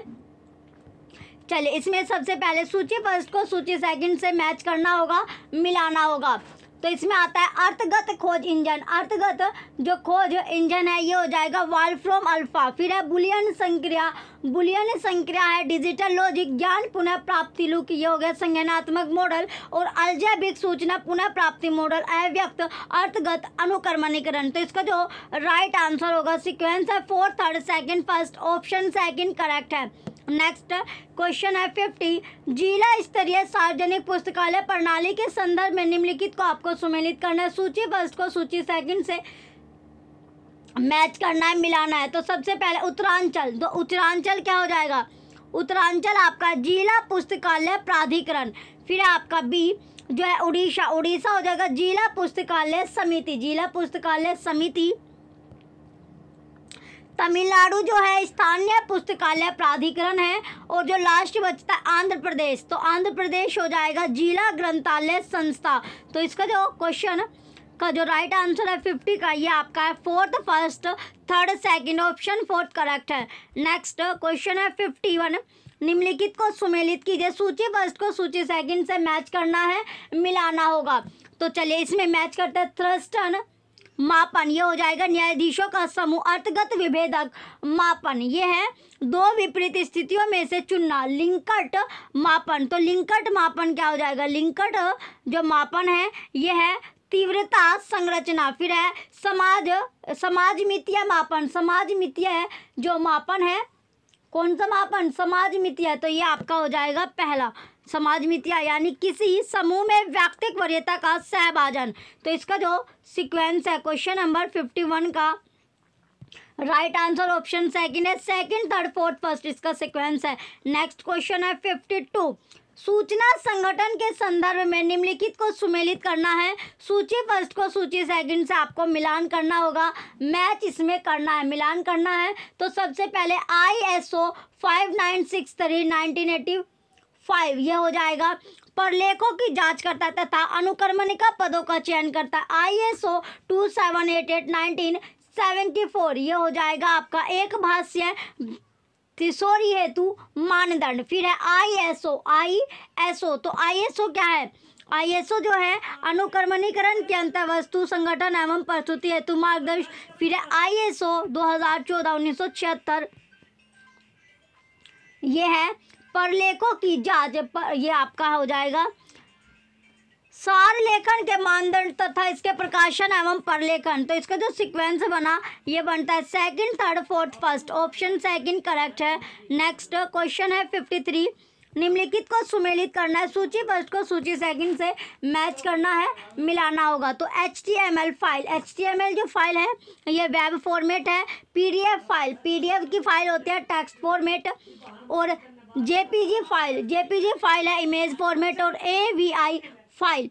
चलिए इसमें सबसे पहले सूची फर्स्ट को सूची सेकंड से मैच करना होगा, मिलाना होगा। तो इसमें आता है अर्थगत खोज इंजन, अर्थगत जो खोज इंजन है ये हो जाएगा वाल्फ्रोम अल्फा। फिर है बुलियन संक्रिया, बुलियन संक्रिया है डिजिटल लॉजिक, ज्ञान पुनः प्राप्ति लूप, ये हो गया संज्ञानात्मक मॉडल। और अलजेब्रिक सूचना पुनः प्राप्ति मॉडल, अव्यक्त अर्थगत अनुक्रमणीकरण। तो इसका जो राइट आंसर होगा सिक्वेंस है fourth third second first, option second correct है। नेक्स्ट क्वेश्चन है 50। जिला स्तरीय सार्वजनिक पुस्तकालय प्रणाली के संदर्भ में निम्नलिखित को आपको सुमेलित करना है, सूची फर्स्ट को सूची सेकंड से मैच करना है, मिलाना है। तो सबसे पहले उत्तरांचल, तो उत्तरांचल क्या हो जाएगा, उत्तरांचल आपका जिला पुस्तकालय प्राधिकरण। फिर आपका बी जो है उड़ीसा, उड़ीसा हो जाएगा जिला पुस्तकालय समिति, जिला पुस्तकालय समिति। तमिलनाडु जो है स्थानीय पुस्तकालय प्राधिकरण है। और जो लास्ट बचता है आंध्र प्रदेश, तो आंध्र प्रदेश हो जाएगा जिला ग्रंथालय संस्था। तो इसका जो क्वेश्चन का जो राइट आंसर है 50 का, ये आपका है fourth first third second, option fourth correct है। नेक्स्ट क्वेश्चन है 51। निम्नलिखित को सुमेलित कीजिए, सूची फर्स्ट को सूची सेकंड से मैच करना है, मिलाना होगा। तो चलिए इसमें मैच करते हैं थ्रस्टन मापन, ये हो जाएगा न्यायाधीशों का समूह, अर्थगत विभेदक मापन, ये है दो विपरीत स्थितियों में से चुनना, लिंकट मापन। तो लिंकट मापन क्या हो जाएगा, लिंकट जो मापन है ये है तीव्रता संरचना। फिर है समाजमितीय मापन, समाजमितीय जो मापन है, कौन सा मापन, समाजमितीय। तो ये आपका हो जाएगा पहला समाजमितीय, यानी किसी समूह में व्यक्तिक वरीयता का सहभाजन। तो इसका जो सीक्वेंस है क्वेश्चन नंबर 51 का राइट आंसर ऑप्शन सेकंड है, सेकंड थर्ड फोर्थ फर्स्ट इसका सीक्वेंस है। नेक्स्ट क्वेश्चन है 52। सूचना संगठन के संदर्भ में निम्नलिखित को सुमेलित करना है, सूची फर्स्ट को सूची सेकंड से आपको मिलान करना होगा, मैच इसमें करना है, मिलान करना है। तो सबसे पहले ISO 59639 1985, यह हो जाएगा परलेखों की जांच करता है तथा अनुक्रमणिका पदों का चयन करता है, ISO 2788 1974, ये हो जाएगा आपका एक भाष्य तिसोरी हेतु मानदंड। फिर है ISO, तो ISO क्या है, ISO जो है अनुक्रमणीकरण के अंतर वस्तु संगठन एवं प्रस्तुति हेतु मार्गदर्शन। फिर है ISO 2014 1976, ये है परलेखों की जांच, ये आपका हो जाएगा। सार लेखन के मानदंड तथा इसके प्रकाशन एवं परलेखन, तो इसका जो सीक्वेंस बना ये बनता है second, third, fourth, first. Option second correct है। नेक्स्ट क्वेश्चन है 53, निम्नलिखित को सुमेलित करना है, सूची फर्स्ट को सूची सेकंड से मैच करना है, मिलाना होगा। तो HTML फाइल, HTML जो फाइल है ये वेब फॉर्मेट है। PDF फाइल, PDF की फाइल होती है टेक्स्ट फॉर्मेट। और JPG फाइल, JPG फाइल है इमेज फॉर्मेट। और AVI फाइल,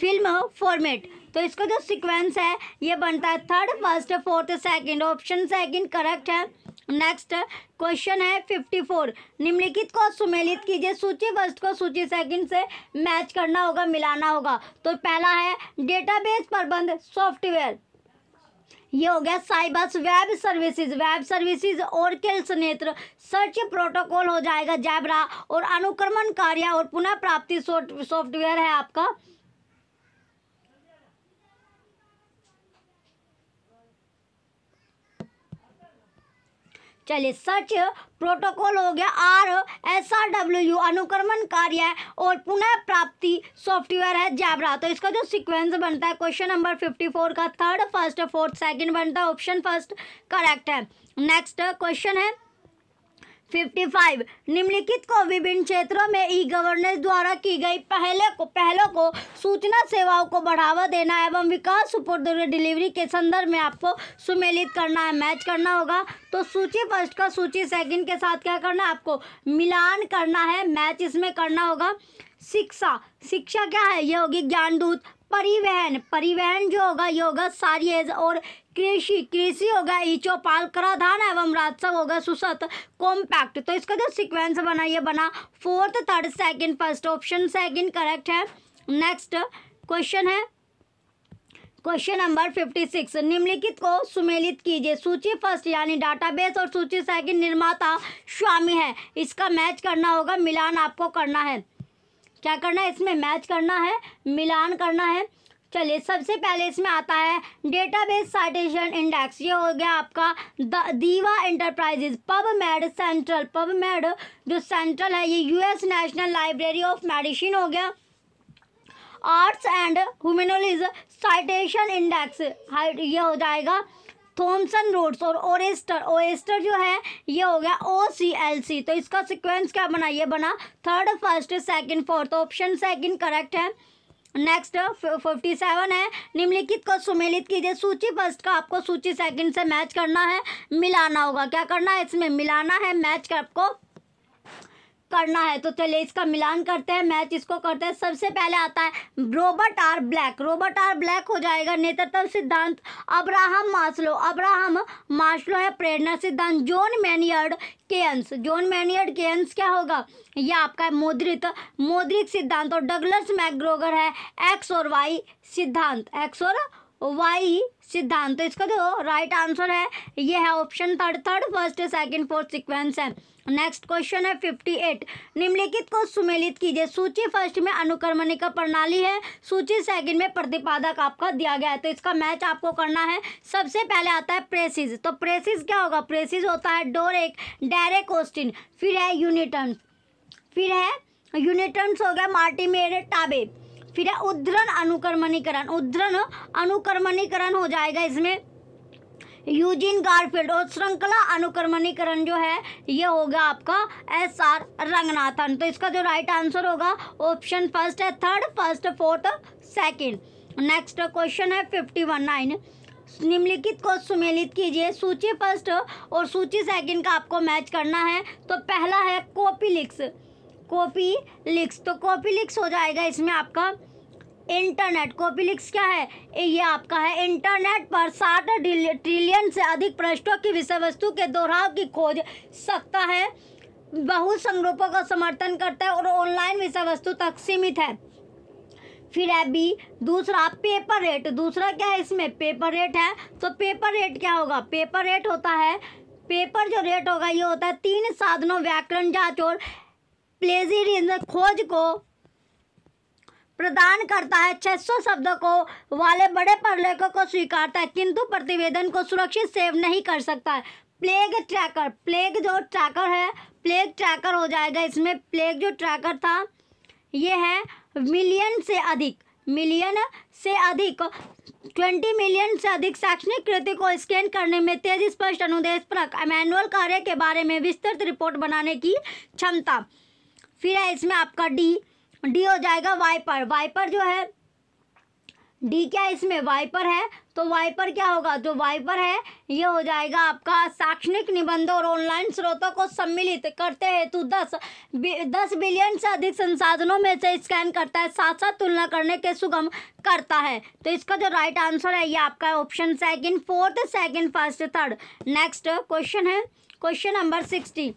फिल्म फॉर्मेट। तो इसका जो सीक्वेंस है ये बनता है third, first, fourth, second. Option second correct है। नेक्स्ट क्वेश्चन है 54, निम्नलिखित को सुमेलित कीजिए, सूची फर्स्ट को सूची सेकंड से मैच करना होगा, मिलाना होगा। तो पहला है डेटाबेस प्रबंध सॉफ्टवेयर, ये हो गया Sybase, web services, web services Oracle सनेत्र, सर्च प्रोटोकॉल हो जाएगा जैबरा। और अनुक्रमण कार्य और पुनः प्राप्ति सॉफ्टवेयर है आपका चलिए सर्च प्रोटोकॉल हो गया RSRW, अनुक्रमण कार्य और पुनः प्राप्ति सॉफ्टवेयर है जैबरा। तो इसका जो सीक्वेंस बनता है क्वेश्चन नंबर 54 का थर्ड, फर्स्ट, फोर्थ, सेकंड बनता है। ऑप्शन फर्स्ट करेक्ट है। नेक्स्ट क्वेश्चन है 55, निम्नलिखित को विभिन्न क्षेत्रों में e-गवर्नेंस द्वारा की गई पहलों को सूचना सेवाओं को बढ़ावा देना एवं विकास सपोर्ट डिलीवरी के संदर्भ में आपको सुमेलित करना है, मैच करना होगा। तो सूची फर्स्ट का सूची सेकंड के साथ क्या करना है आपको, मिलान करना है, मैच इसमें करना होगा। शिक्षा, शिक्षा क्या है, ये होगी ज्ञानदूत। परिवहन, परिवहन जो होगा ये होगा सारियज। और कृषि, कृषि होगा ई-चौपाल। कराधान एवं राजस्व होगा सुसत कॉम्पैक्ट। तो इसका जो सीक्वेंस बना ये बना fourth, third, second, first. Option second correct है। नेक्स्ट क्वेश्चन है क्वेश्चन नंबर 56, निम्नलिखित को सुमेलित कीजिए, सूची फर्स्ट यानी डाटाबेस और सूची सेकंड निर्माता स्वामी है, इसका मैच करना होगा, मिलान आपको करना है, क्या करना है इसमें मैच करना है, मिलान करना है। चलिए सबसे पहले इसमें आता है डेटाबेस साइटेशन इंडेक्स, ये हो गया आपका दीवा एंटरप्राइजेज। पबमेड सेंट्रल, पबमेड जो सेंट्रल है ये US national library of medicine हो गया। Arts and humanities citation index ये हो जाएगा थॉमसन रोड्स। और ओएस्टर, ओएस्टर जो है ये हो गया OCLC। तो इसका सीक्वेंस क्या बना ये बना third, first, second, fourth. Option second correct है। नेक्स्ट 57 है, निम्नलिखित को सुमेलित कीजिए, सूची फर्स्ट का आपको सूची सेकंड से मैच करना है, मिलाना होगा, क्या करना है इसमें मिलाना है, मैच आपको करना है। तो चलिए इसका मिलान करते हैं, मैच इसको करते हैं। सबसे पहले आता है Robert R Black, Robert R Black हो जाएगा नेतृत्व सिद्धांत। अब्राहम मास्लो, अब्राहम मास्लो है प्रेरणा सिद्धांत। John Maynard Keynes, John Maynard Keynes क्या होगा ये आपका है मौद्रिक, मौद्रिक सिद्धांत। और डगलस मैकग्रेगर है एक्स और वाई सिद्धांत, एक्स और वाई सिद्धांत। तो इसका जो राइट आंसर है ये है option third, third, first, second, fourth sequence है। नेक्स्ट क्वेश्चन है 58, निम्नलिखित को सुमेलित कीजिए, सूची फर्स्ट में अनुक्रमणिका प्रणाली है, सूची सेकंड में प्रतिपादक आपका दिया गया है। तो इसका मैच आपको करना है। सबसे पहले आता है प्रेसिस, तो प्रेसिस क्या होगा, प्रेसिस होता है डोरेक, डेरेक ऑस्टिन। फिर है यूनिटर्न, फिर है यूनिटर्न्स हो गया मार्टिमेर टाबे। फिर है उद्धरण अनुक्रमणीकरण, उद्धरण अनुक्रमणीकरण हो जाएगा इसमें यूजीन गारफील्ड। और श्रृंखला अनुक्रमणीकरण जो है ये होगा आपका SR रंगनाथन। तो इसका जो राइट आंसर होगा ऑप्शन फर्स्ट है third, first, fourth, second. Next question है 59, निम्नलिखित को सुमेलित कीजिए, सूची फर्स्ट और सूची सेकंड का आपको मैच करना है। तो पहला है कॉपीलिक्स, कॉपीलिक्स, तो कॉपीलिक्स हो जाएगा इसमें आपका इंटरनेट। कॉपीलिक्स क्या है ये आपका है इंटरनेट पर 60 ट्रिलियन से अधिक पृष्ठों की विषय वस्तु के दोहराव की खोज सकता है, बहुत संग्रहों का समर्थन करता है और ऑनलाइन विषय वस्तु तक सीमित है। फिर है बी, दूसरा पेपर रेट, दूसरा क्या है इसमें पेपर रेट है। तो पेपर रेट क्या होगा, पेपर रेट होता है, पेपर जो रेट होगा ये होता है 3 साधनों व्याकरण जाँच और प्लेजियरिज्म खोज को प्रदान करता है, 600 शब्दों को वाले बड़े प्रलेखों को स्वीकारता है किंतु प्रतिवेदन को सुरक्षित सेव नहीं कर सकता है। प्लेग ट्रैकर, प्लेग जो ट्रैकर है, प्लेग ट्रैकर हो जाएगा इसमें। प्लेग जो ट्रैकर था ये है मिलियन से अधिक, मिलियन से अधिक 20 मिलियन से अधिक शैक्षणिक कृति को स्कैन करने में तेजी, स्पष्ट, अनुदेश परक मैनुअल कार्य के बारे में विस्तृत रिपोर्ट बनाने की क्षमता। फिर है इसमें आपका डी हो जाएगा वाइपर। वाइपर जो है डी क्या है इसमें, वाइपर है, तो वाइपर क्या होगा, जो वाइपर है ये हो जाएगा आपका शैक्षणिक निबंधों और ऑनलाइन स्रोतों को सम्मिलित करते हेतु 10 बिलियन से अधिक संसाधनों में से स्कैन करता है, साथ साथ तुलना करने के सुगम करता है। तो इसका जो राइट आंसर है ये आपका option second, fourth, second, first, third. Next question है क्वेश्चन नंबर 60।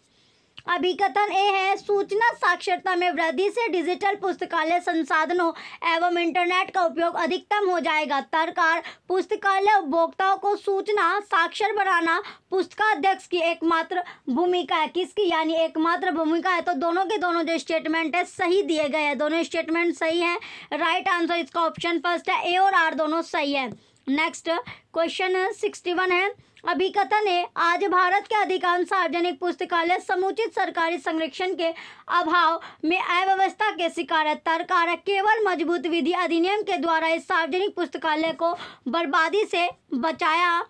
अभिकथन ए है सूचना साक्षरता में वृद्धि से डिजिटल पुस्तकालय संसाधनों एवं इंटरनेट का उपयोग अधिकतम हो जाएगा। सरकार पुस्तकालय उपभोक्ताओं को सूचना साक्षर बनाना पुस्तकाध्यक्ष की एकमात्र भूमिका है। किसकी, यानी एकमात्र भूमिका है। तो दोनों के दोनों जो स्टेटमेंट है सही दिए गए हैं, दोनों स्टेटमेंट सही हैं। राइट आंसर इसका ऑप्शन फर्स्ट है, ए और आर दोनों सही है। नेक्स्ट क्वेश्चन 61 है अभिकथन है आज भारत के अधिकांश सार्वजनिक पुस्तकालय समुचित सरकारी संरक्षण के अभाव में अव्यवस्था के शिकार है। सरकार केवल मजबूत विधि अधिनियम के द्वारा इस सार्वजनिक पुस्तकालय को बर्बादी से बचाया,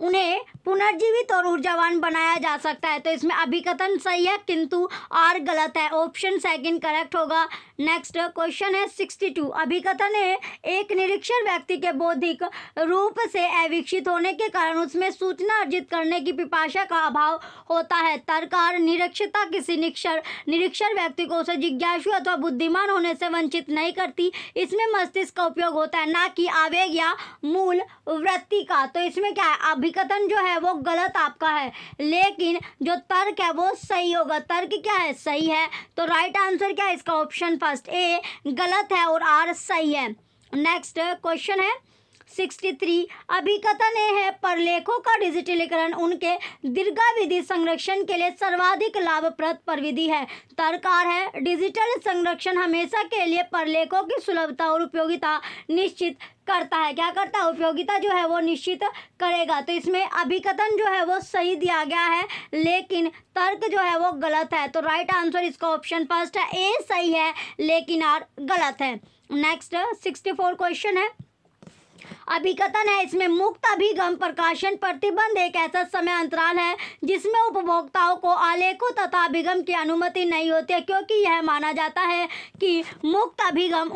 उन्हें पुनर्जीवित और ऊर्जावान बनाया जा सकता है। तो इसमें अभिकथन सही है किंतु आर गलत है, ऑप्शन सेकंड करेक्ट होगा। नेक्स्ट क्वेश्चन है 62। अभिकथन है एक निरीक्षण व्यक्ति के बौद्धिक रूप से अविकसित होने के कारण उसमें सूचना अर्जित करने की पिपाशा का अभाव होता है। सरकार निरक्षता किसी निरीक्षर व्यक्ति को उसे जिज्ञासु अथवा बुद्धिमान होने से वंचित नहीं करती, इसमें मस्तिष्क का उपयोग होता है, ना कि आवेग या मूल वृत्ति का। तो इसमें क्या है, अभिकथन जो है वो गलत आपका है, लेकिन जो तर्क है वो सही होगा। तर्क क्या है, सही है। तो राइट आंसर क्या है इसका, ऑप्शन फर्स्ट ए गलत है और आर सही है। नेक्स्ट क्वेश्चन है 63। अभिकथन ये है परलेखों का डिजिटलीकरण उनके दीर्घाविधि संरक्षण के लिए सर्वाधिक लाभप्रद प्रविधि है। सरकार है डिजिटल संरक्षण हमेशा के लिए परलेखों की सुलभता और उपयोगिता निश्चित करता है। क्या करता है, उपयोगिता जो है वो निश्चित करेगा। तो इसमें अभिकथन जो है वो सही दिया गया है, लेकिन तर्क जो है वो गलत है। तो राइट आंसर इसका ऑप्शन फर्स्ट है, ए सही है लेकिन आर गलत है। नेक्स्ट 64 क्वेश्चन है अभिकथन है इसमें मुक्त अभिगम प्रकाशन प्रतिबंध एक ऐसा समय अंतराल है जिसमें उपभोक्ताओं को आलेखों तथा अभिगम की अनुमति नहीं होती है, क्योंकि यह माना जाता है कि मुक्त अभिगम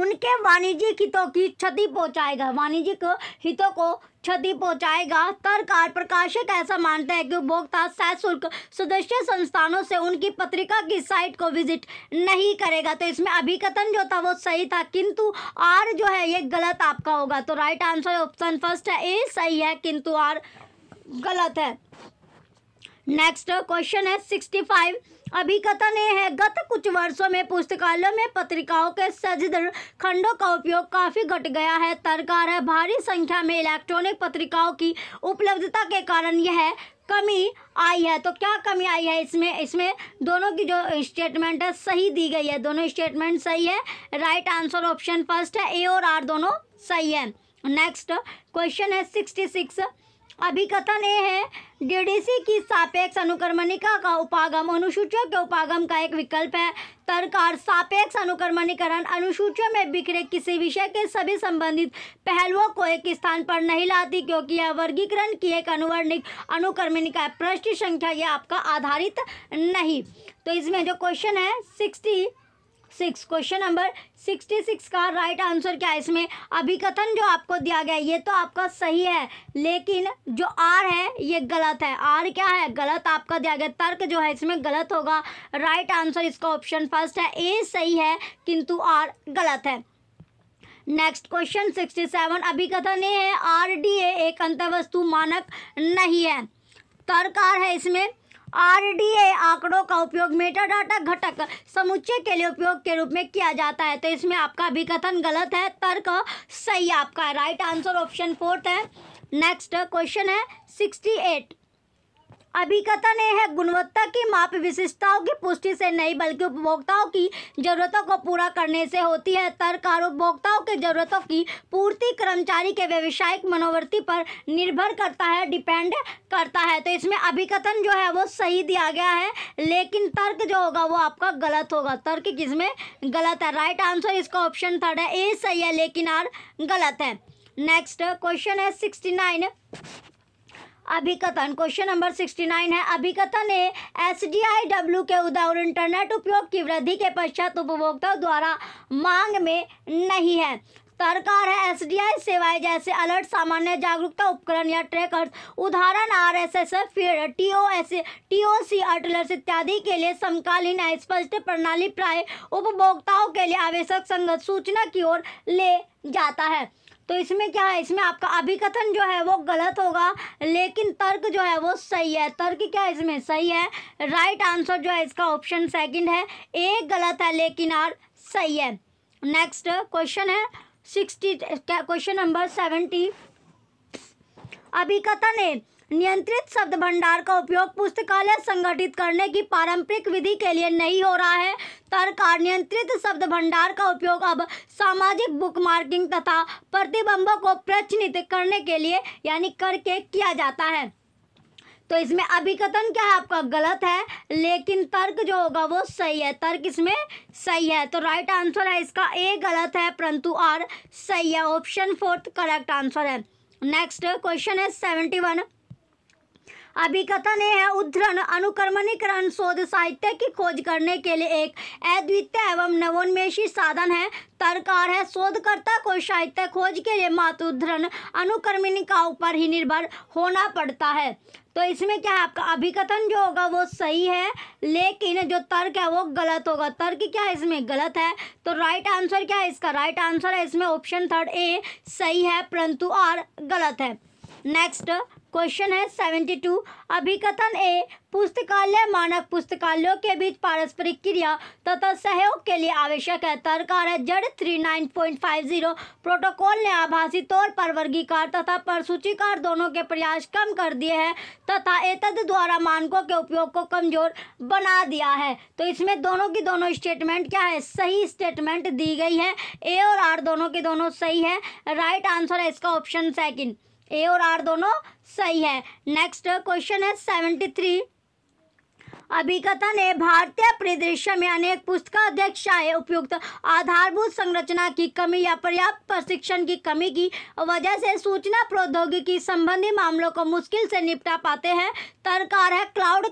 उनके वाणिज्यिक हितों की क्षति पहुंचाएगा, वाणिज्यिक हितों को क्षति पहुंचाएगा। सरकार प्रकाशक ऐसा मानता है कि उपभोक्ता सशुल्क सदस्य संस्थानों से उनकी पत्रिका की साइट को विजिट नहीं करेगा। तो इसमें अभिकथन जो था वो सही था किंतु आर जो है ये गलत आपका होगा। तो राइट आंसर ऑप्शन फर्स्ट है, ए सही है किंतु आर गलत है। नेक्स्ट क्वेश्चन है 65। अभिकथन ये है गत कुछ वर्षों में पुस्तकालयों में पत्रिकाओं के सजदर खंडों का उपयोग काफ़ी घट गया है। सरकार है भारी संख्या में इलेक्ट्रॉनिक पत्रिकाओं की उपलब्धता के कारण यह कमी आई है। तो क्या कमी आई है इसमें, इसमें दोनों की जो स्टेटमेंट है सही दी गई है, दोनों स्टेटमेंट सही है। राइट आंसर ऑप्शन फर्स्ट है, ए और आर दोनों सही है। नेक्स्ट क्वेश्चन है 66। अभिकथन ये है डीडीसी की सापेक्ष अनुक्रमणिका का उपागम अनुसूचियों के उपागम का एक विकल्प है। सरकार सापेक्ष अनुक्रमणीकरण अनुसूचियों में बिखरे किसी विषय के सभी संबंधित पहलुओं को एक स्थान पर नहीं लाती, क्योंकि यह वर्गीकरण की एक अनुवर्णिक अनुक्रमणिका है, पृष्ठ संख्या यह आपका आधारित नहीं। तो इसमें जो क्वेश्चन है 66 क्वेश्चन नंबर 66 का राइट आंसर क्या है, इसमें अभिकथन जो आपको दिया गया ये तो आपका सही है, लेकिन जो आर है ये गलत है। आर क्या है, गलत आपका दिया गया, तर्क जो है इसमें गलत होगा। राइट आंसर इसका ऑप्शन फर्स्ट है, ए सही है किंतु आर गलत है। Next question 67। अभिकथन ये है आरडीए एक अंतर्वस्तु मानक नहीं है। तर्क आर है इसमें आरडीए आंकड़ों का उपयोग मेटाडाटा घटक समुच्चय के लिए उपयोग के रूप में किया जाता है। तो इसमें आपका अभिकथन गलत है, तर्क सही आपका है। राइट आंसर ऑप्शन फोर्थ है। नेक्स्ट क्वेश्चन है 68। अभिकथन यह है गुणवत्ता की माप विशिष्टताओं की पुष्टि से नहीं बल्कि उपभोक्ताओं की जरूरतों को पूरा करने से होती है। तर्क और उपभोक्ताओं के जरूरतों की पूर्ति कर्मचारी के व्यवसायिक मनोवृत्ति पर निर्भर करता है, डिपेंड करता है। तो इसमें अभिकथन जो है वो सही दिया गया है, लेकिन तर्क जो होगा वो आपका गलत होगा। तर्क किसमें गलत है? राइट आंसर इसका ऑप्शन थर्ड है, ए सही है लेकिन आर गलत है। नेक्स्ट क्वेश्चन है 69 अभिकथन। क्वेश्चन नंबर 69 है अभिकथन ए SDIW के उदाहरण इंटरनेट उपयोग की वृद्धि के पश्चात उपभोक्ता द्वारा मांग में नहीं है। सरकार है SDI सेवाएं जैसे अलर्ट, सामान्य जागरूकता उपकरण या ट्रैकर्स, उदाहरण RSSF फीडर, TOC अटलर्स इत्यादि के लिए समकालीन स्पष्ट प्रणाली प्राय उपभोक्ताओं के लिए आवश्यक संगत सूचना की ओर ले जाता है। तो इसमें क्या है, इसमें आपका अभिकथन जो है वो गलत होगा, लेकिन तर्क जो है वो सही है। तर्क क्या है इसमें सही है। राइट आंसर जो है इसका ऑप्शन सेकंड है, ए गलत है लेकिन आर सही है। नेक्स्ट क्वेश्चन है क्वेश्चन नंबर 70 अभिकथन है नियंत्रित शब्द भंडार का उपयोग पुस्तकालय संगठित करने की पारंपरिक विधि के लिए नहीं हो रहा है। तर्क नियंत्रित शब्द भंडार का उपयोग अब सामाजिक बुक मार्किंग तथा प्रतिबंधों को प्रचलित करने के लिए यानी करके किया जाता है। तो इसमें अभिकथन क्या है आपका गलत है, लेकिन तर्क जो होगा वो सही है। तर्क इसमें सही है। तो राइट आंसर है इसका ए गलत है परंतु आर सही है, ऑप्शन फोर्थ करेक्ट आंसर है। नेक्स्ट क्वेश्चन है 71 अभिकथन है उद्धरण अनुक्रमणीकरण शोध साहित्य की खोज करने के लिए एक अद्वितीय एवं नवोन्मेषी साधन है। तर्कार है शोधकर्ता को साहित्य खोज के लिए मात्र उद्धरण अनुक्रमणिकाओं पर ही निर्भर होना पड़ता है। तो इसमें क्या है आपका अभिकथन जो होगा वो सही है, लेकिन जो तर्क है वो गलत होगा। तर्क क्या है इसमें गलत है। तो राइट आंसर क्या है इसका, राइट आंसर है इसमें ऑप्शन थर्ड ए सही है परंतु आर गलत है। नेक्स्ट क्वेश्चन है 72 अभिकथन ए पुस्तकालय मानक पुस्तकालयों के बीच पारस्परिक क्रिया तथा सहयोग के लिए आवश्यक है। तर्कार है जड़ 39.50 प्रोटोकॉल ने आभासी तौर पर वर्गीकार तथा परसूचीकार दोनों के प्रयास कम कर दिए हैं तथा एतद् द्वारा मानकों के उपयोग को कमजोर बना दिया है। तो इसमें दोनों की दोनों स्टेटमेंट क्या है, सही स्टेटमेंट दी गई है। ए और आर दोनों के दोनों सही है। राइट आंसर है इसका ऑप्शन सेकेंड, ए और आर दोनों सही है। नेक्स्ट क्वेश्चन है 73 अभिकथन ने भारतीय परिदृश्य में अनेक पुस्तकाध्यक्ष आए उपयुक्त आधारभूत संरचना की कमी या पर्याप्त प्रशिक्षण की कमी की वजह से सूचना प्रौद्योगिकी संबंधी मामलों को मुश्किल से निपटा पाते हैं। तर्कार है क्लाउड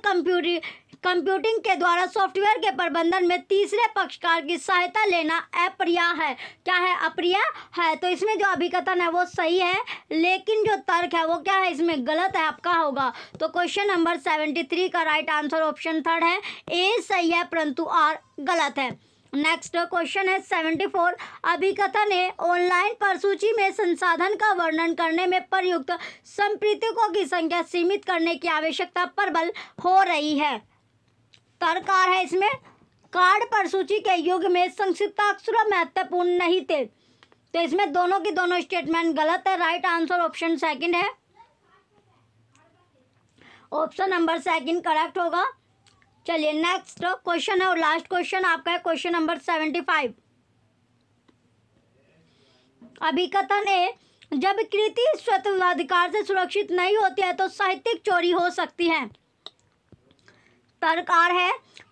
कंप्यूटिंग के द्वारा सॉफ्टवेयर के प्रबंधन में तीसरे पक्षकार की सहायता लेना अप्रिय है। क्या है, अप्रिय है। तो इसमें जो अभिकथन है वो सही है, लेकिन जो तर्क है वो क्या है इसमें गलत है आपका होगा। तो क्वेश्चन नंबर 73 का राइट आंसर ऑप्शन थर्ड है, ए सही है परंतु आर गलत है। नेक्स्ट क्वेश्चन है 74 अभिकथन है ऑनलाइन परसूची में संसाधन का वर्णन करने में प्रयुक्त संप्रेषकों की संख्या सीमित करने की आवश्यकता प्रबल हो रही है। तर्कार है इसमें कार्ड परसूची के युग में संक्षिप्ताक्षर महत्वपूर्ण नहीं थे। तो इसमें दोनों की दोनों स्टेटमेंट गलत है। राइट आंसर ऑप्शन सेकंड है, ऑप्शन नंबर सेकंड करेक्ट होगा। चलिए नेक्स्ट क्वेश्चन है और लास्ट क्वेश्चन आपका है क्वेश्चन नंबर 75 अभिकथन है जब कृति स्वतंत्राधिकार से सुरक्षित नहीं होती है तो साहित्यिक चोरी हो सकती है। तर्क आर है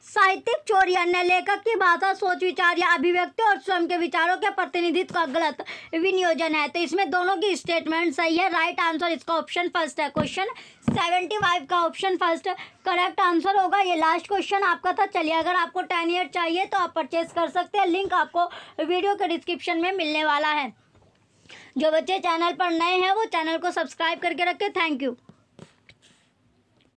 साहित्यिक चोरी अन्य लेखक की भाषा, सोच, विचार या अभिव्यक्ति और स्वयं के विचारों के प्रतिनिधित्व का गलत विनियोजन है। तो इसमें दोनों की स्टेटमेंट सही है। राइट आंसर इसका ऑप्शन फर्स्ट है, क्वेश्चन 75 का ऑप्शन फर्स्ट करेक्ट आंसर होगा। ये लास्ट क्वेश्चन आपका था। चलिए अगर आपको 10 ईयर चाहिए तो आप परचेज कर सकते हैं, लिंक आपको वीडियो के डिस्क्रिप्शन में मिलने वाला है। जो बच्चे चैनल पर नए हैं वो चैनल को सब्सक्राइब करके रखें। Thank you.